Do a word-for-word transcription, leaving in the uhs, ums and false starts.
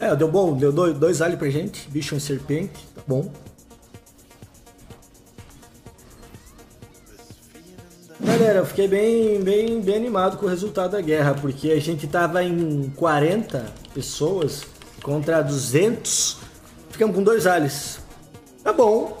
É, deu bom, deu dois, dois alhos pra gente, bicho e serpente, tá bom. Galera, eu fiquei bem, bem, bem animado com o resultado da guerra, porque a gente tava em quarenta pessoas contra duzentos, ficamos com dois alhos, tá bom.